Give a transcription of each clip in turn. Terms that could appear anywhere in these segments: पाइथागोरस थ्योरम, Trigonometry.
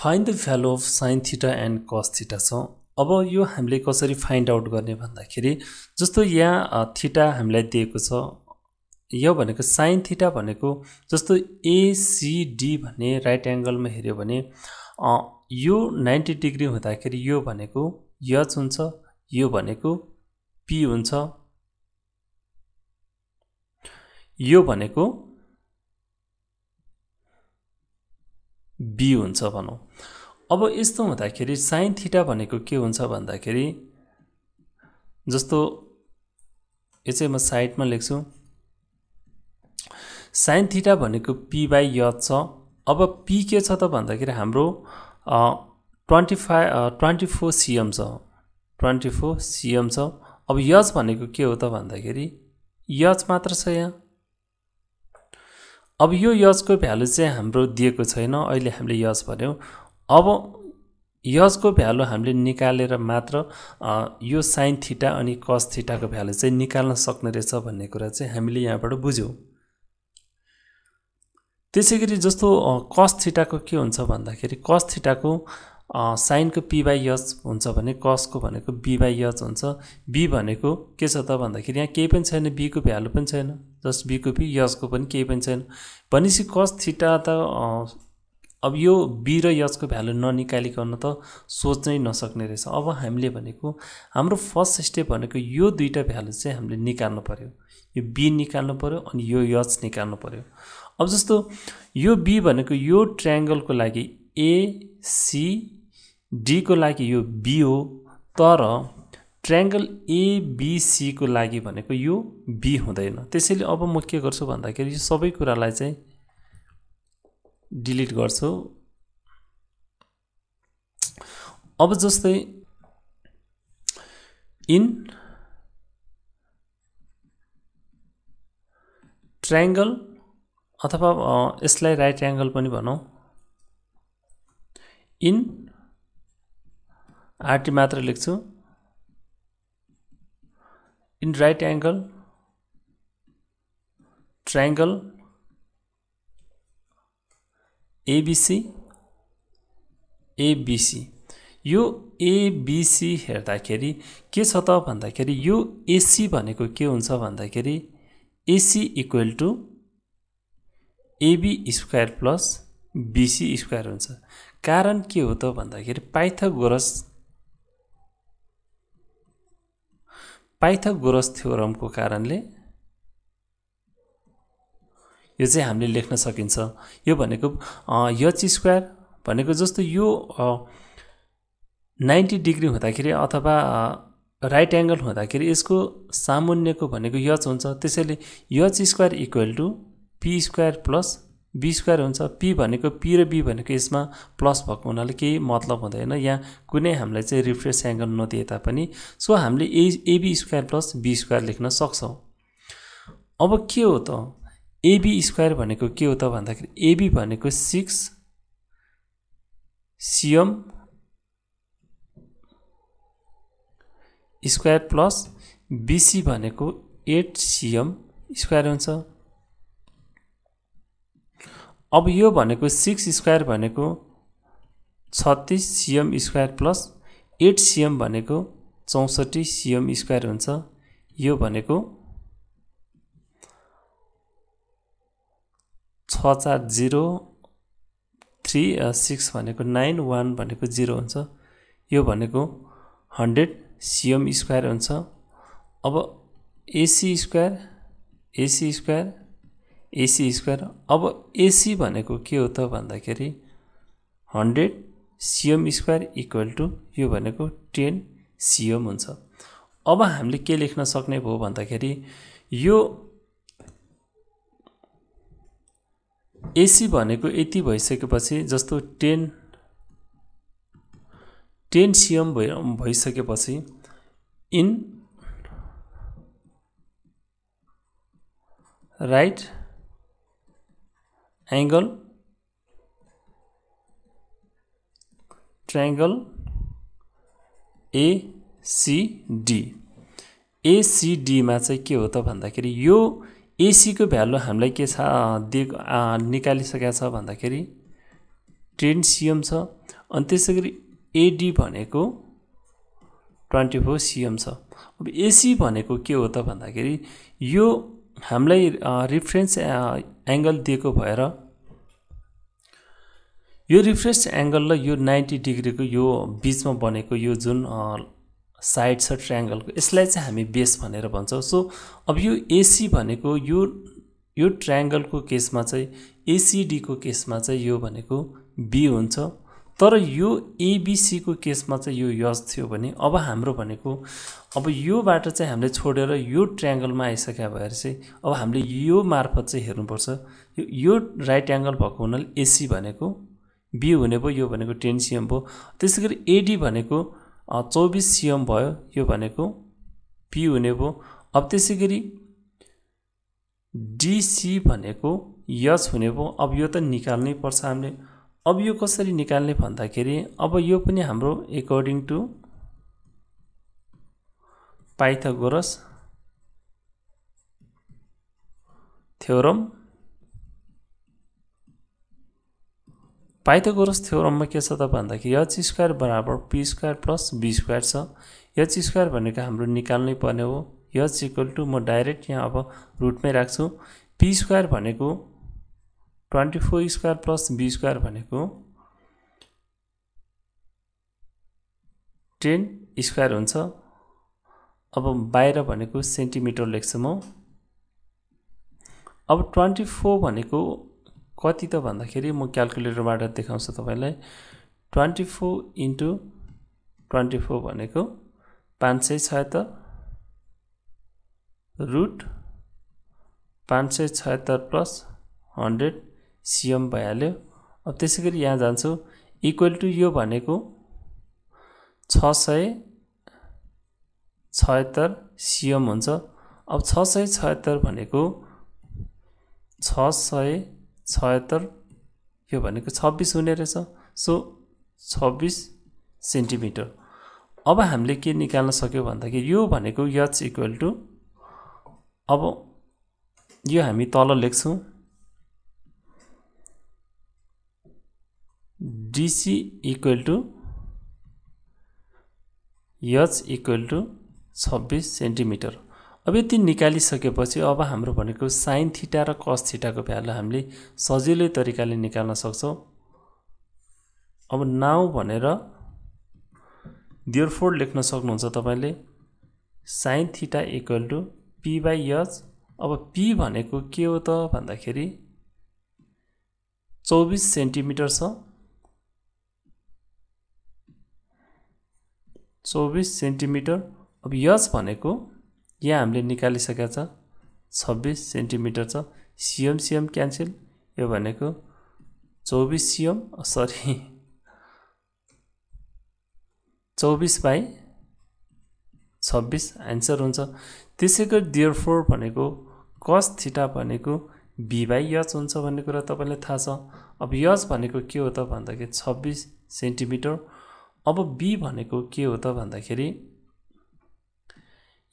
Find the value of sine theta and cos theta छ। अब यो हामीले कसरी फाइन्ड आउट गर्ने भन्दाखेरि जस्तो यहाँ थीटा हामीलाई दिएको छ, यो भनेको साइन थीटा भनेको जस्तो एसीडी भन्ने राइट एंगलमा हेर्यो भने यो 90 डिग्री हुँदाखेरि यो भनेको एच हुन्छ, यो भनेको पी हुन्छ, यो भनेको बी हुन्छ भनौं। अब यस्तो हुँदाखेरि साइन थीटा भनेको के हुन्छ भन्दाखेरि जस्तो यो चाहिँ म साइडमा लेख्छु, साइन थीटा भनेको पी बाइ य छ। अब पी के छ त भन्दाखेरि हाम्रो 24 सिएम छ, 24 सिएम छ। अब यच भनेको के हो त भन्दाखेरि यच मात्र छ यहाँ। अब यो यचको भ्यालु चाहिँ हाम्रो दिएको छैन, अहिले हामीले यच भन्यौं। अब यसको भ्यालु हामीले निकालेर मात्र यो साइन थीटा अनि कस थीटाको भ्यालु चाहिँ निकाल्न सक्ने रहेछ भन्ने कुरा चाहिँ हामीले यहाँबाट बुझ्यौं। त्यसैगरी जस्तो कस थीटाको के हुन्छ भन्दाखेरि कस थीटाको साइनको p बाइ h हुन्छ भने कसको भनेको b बाइ h हुन्छ। b भनेको के छ त भन्दाखेरि यहाँ केही पनि छैन, b को भ्यालु पनि छैन, जस्ट b को p h को पनि केही पनि छैन भनेसी कस थीटा त अब यो b र h को भ्यालु ननिकालिकन त सोच्नै नसक्ने रहेछ। अब हामीले भनेको हाम्रो फर्स्ट स्टेप भनेको यो दुईटा भ्यालु चाहिँ हामीले निकाल्नु पर्यो, यो b निकाल्नु पर्यो अनि यो h निकाल्नु पर्यो। अब जस्तो यो b भनेको यो ट्रायंगलको लागि ए सी डी को लागि यो b हो, तर ट्रायंगल ए बी सी को लागि भनेको यो b हुँदैन। त्यसैले अब म के गर्छु भन्दाखेरि यो सबै कुरालाई चाहिँ डिलिट गर्छु। अब जस्तै इन ट्रायंगल अथवा यसलाई राइट एंगल पनि भनौं, इन आरटी मात्र लेख्छु, in right angle triangle ABC ABC. यो एबीसी हेर्दाखेरि के छ त भन्दाखेरि यो एसी भनेको के हुन्छ भन्दाखेरि AC equal to AB square plus BC square हुन्छ। कारण के हो त भन्दाखेरि पाइथागोरस थ्योरमको कारणले यो चाहिँ हामीले लेख्न सकिन्छ। यो भनेको एच स्क्वायर भनेको जस्तो यो 90 डिग्री हुँदाखेरि अथवा राइट एंगल हुँदाखेरि यसको सामान्यको भनेको एच हुन्छ। त्यसैले H square equal to P square plus B square हुन्छ। पी भनेको पी र बी भनेको यसमा प्लस भएको हुनाले केही मतलब हुँदैन, यहाँ कुनै हामीलाई चाहिँ रिफ्रेस एंगल नदिए तापनि। सो हामीले AB square plus B square लेख्न सक्छौं। अब के हो त एबी स्क्वायर भनेको के हो त भन्दाखेरि एबी भनेको 6 सिएम स्क्वायर प्लस बीसी भनेको 8 सिएम स्क्वायर हुन्छ। अब यो भनेको 6 स्क्वायर भनेको 36 सिएम स्क्वायर प्लस 8 सिएम भनेको 64 सिएम स्क्वायर हुन्छ। यो भनेको 6403 6 भनेको 91 भनेको 0 हुन्छ। यो भनेको 100 सिएम स्क्वायर हुन्छ। अब एसी स्क्वायर। अब एसी भनेको के हो त भन्दाखेरि 100 सिएम स्क्वायर इक्वल टू यो भनेको 10 सिएम हुन्छ। अब हामीले के लेख्न सक्ने भयो भन्दाखेरि यो एसी भनेको यति भइसकेपछि जस्तो 10 सिएम भइसकेपछि in right angle triangle ACD मा चाहिँ के हो त भन्दाखेरि यो एसी को भ्यालु हामीलाई के छ निकालिसकेका छ भन्दाखेरि 10 सिएम छ। अनि त्यसैगरी एडी भनेको 24 सीएम छ। अब एसी भनेको के हो त भन्दाखेरि यो हामीलाई रिफरेन्स एंगल दिएको भएर यो रिफरेन्स एंगल र यो 90 डिग्री को यो बीचमा बनेको यो जुन साइड छ ट्रायंगल को यसलाई चाहिँ हामी बेस भनेर भन्छौं। सो अब यो एसी भनेको यो ट्रायंगल को केसमा चाहिँ एसीडी को केसमा चाहिँ यो भनेको बी हुन्छ, तर यो एबीसी को केसमा चाहिँ यो यस थियो भने अब हाम्रो भनेको अब यो बाट चाहिँ हामीले छोडेर यो ट्रायंगलमा आइसक्या भएर चाहिँ अब हामीले यो मार्फत चाहिँ हेर्नु पर्छ। यो राइट एंगल भएको हुनाले एसी भनेको बी हुने भो, यो भनेको 10 सीएम भो। त्यसैगरी एडी भनेको 24 सीएम भयो, यो भनेको पी हुने भो। अब त्यसैगरी डीसी भनेको यस हुने भो। अब यो त निकाल्नै पर्छ हामीले। अब यो कसरी निकाल्ने भन्दाखेरि अब यो पनि हाम्रो according to पाइथागोरस थ्योरम। Pythagoras थ्योरममा के छ त भन्दाखेरि h स्क्वायर बराबर p square plus b square छ। h स्क्वायर भनेको हाम्रो निकाल्नै पर्ने हो। h इक्वल टु म डाइरेक्ट यहाँ अब रुटमै राख्छु। p स्क्वायर भनेको 24 स्क्वायर प्लस b स्क्वायर भनेको 10 स्क्वायर हुन्छ। अब बाहिर भनेको सेन्टिमिटर लेख्छु म। अब 24 भनेको कति त भन्दाखेरि म क्याल्कुलेटरबाट देखाउँछु तपाईलाई। 24 इन्टु 24 भनेको 576 रुट 576 प्लस 100 सीएम भइहाल्यो। अब त्यसैगरी यहाँ जान्छु इक्वल टु यो भनेको 676 सीएम हुन्छ। अब 676 भनेको 676 यो भनेको 26 हुने रहेछ। So 26 centimetre. अब हामीले के निकाल्न सक्यो भन्दाखेरि यो भनेको h इक्वल टु अब यो हामी तल लेख्छौं DC equal to h equal to 26 centimetre. अब यति निकालिसकेपछि अब हाम्रो भनेको sin थीटा र cos थीटा को भ्यालु हामीले सजिलै तरिकाले निकाल्न सक्छौं। अब नाउ भनेर देयरफोर लेख्न सक्नुहुन्छ तपाईले। sin theta equal to p by h। अब p भनेको के हो त भन्दाखेरि 24 सेन्टिमिटर छ। 24 सेन्टिमिटर। अब यस भनेको यहाँ हामीले निकालिसकेका छ 26 सेन्टिमिटर छ। सीएम सीएम क्यान्सल, यो भनेको 24 सीएम सरी 24 बाइ 26 आन्सर हुन्छ। त्यसैगरी देयरफोर भनेको cos थीटा भनेको b बाइ h हुन्छ भन्ने कुरा तपाईलाई थाहा छ। अब h भनेको के हो त भन्दाखेरि 26 सेन्टिमिटर। अब b भनेको के हो त भन्दाखेरि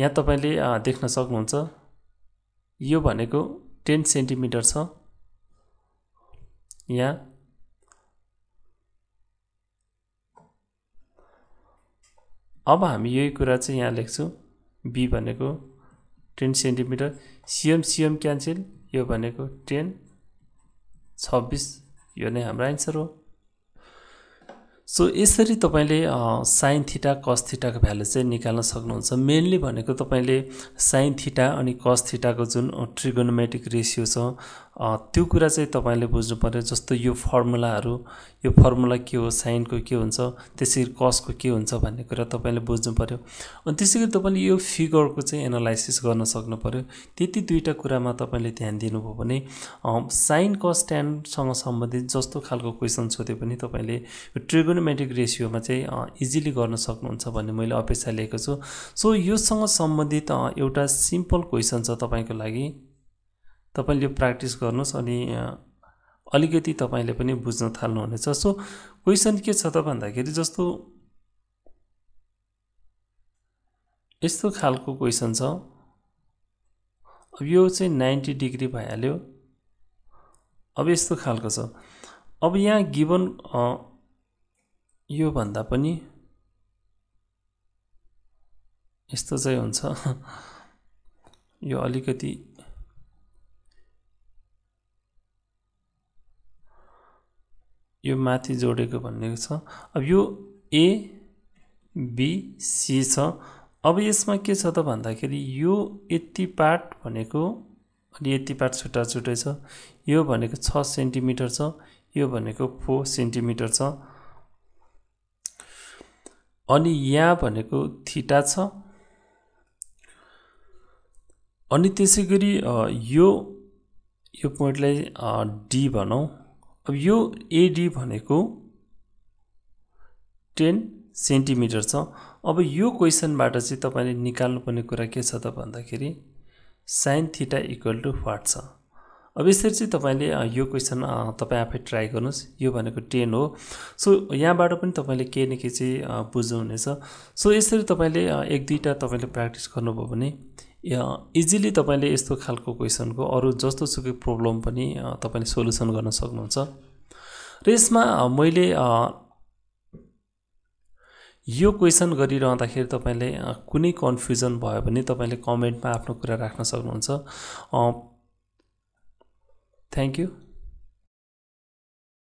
यहाँ तपाईले देख्न सक्नुहुन्छ यो भनेको 10 सेन्टिमिटर छ। यहाँ अब हामी यही कुरा चाहिँ यहाँ लेख्छौं b भनेको 10 सेन्टिमिटर। सीएम सीएम क्यान्सल, यो भनेको 10 26 यो नै हाम्रो आन्सर हो। सो यसरी तपाईले sin थीटा cos थीटा को भ्यालु चाहिँ निकाल्न सक्नुहुन्छ। मेनली भनेको तपाईले sin थीटा अनि cos थीटा को जुन ट्रिगोनोमेट्रिक रेशियो छ त्यो कुरा चाहिँ तपाईले बुझ्नु पर्यो। जस्तो यो फर्मुलाहरु, यो फर्मुला के हो, sin को के हुन्छ, त्यसैगरी cos को के हुन्छ भन्ने कुरा तपाईले बुझ्नु पर्यो। अनि त्यसैगरी तपाईले यो फिगर को चाहिँ एनालाइसिस गर्न सक्नु पर्यो। त्यति दुईटा कुरामा तपाईले ध्यान दिनुभयो भने sin cos tan सँग सम्बन्धित जस्तो खालको क्वेशन सोधे पनि तपाईले ट्रिगोनोमेट्रिक रेशियोमा चाहिँ इजिली गर्न सक्नुहुन्छ भन्ने मैले अपेक्षा लिएको छु। सो यो सँग सम्बन्धित एउटा सिम्पल क्वेशन छ तपाईको लागि। तपाईले प्र्याक्टिस गर्नुस् अनि अलिकति तपाईले पनि बुझ्न थाल्नु हुनेछ। सो क्वेशन के छ त भन्दाखेरि जस्तो यस्तो खालको क्वेशन छ। अब यो चाहिँ 90 डिग्री भइहाल्यो। अब यस्तो खालको छ। अब यहाँ गिवन यो भन्दा पनि यस्तो चाहिँ हुन्छ यो अलिकति यो माथि जोडेको भन्ने छ। अब यो ए बी सी छ। अब यसमा के छ त भन्दाखेरि यो यति पार्ट भनेको अनि यति पार्ट छुट्टा छुट्टै छ। यो भनेको 6 सेन्टिमिटर छ, यो भनेको 4 सेन्टिमिटर छ। अनि यहाँ भनेको थीटा छ। अनि त्यसैगरी यो पोइन्टलाई डी भनौं। अब यो एडी भनेको 10 सेन्टिमिटर छ। अब यो क्वेशनबाट चाहिँ तपाईले निकाल्नुपर्ने कुरा के छ त भन्दाखेरि sin theta equal to what छ। अब यसरी चाहिँ तपाईले यो क्वेशन तपाई आफै ट्राई गर्नुस्। यो भनेको 10 हो। सो यहाँबाट पनि तपाईले के न के चाहिँ बुझ्नुहुनेछ। सो यसरी तपाईले एक दुईटा तपाईले प्र्याक्टिस गर्नुभयो भने इजिली तपाईले यस्तो खालको क्वेशनको अरु जस्तो सुकै प्रब्लम पनि तपाईले सोलुसन गर्न सक्नुहुन्छ। र यसमा मैले यो क्वेशन गरिरहँदाखेरि तपाईले कुनै कन्फ्युजन भयो भने तपाईले कमेन्टमा आफ्नो कुरा राख्न सक्नुहुन्छ। Thank you.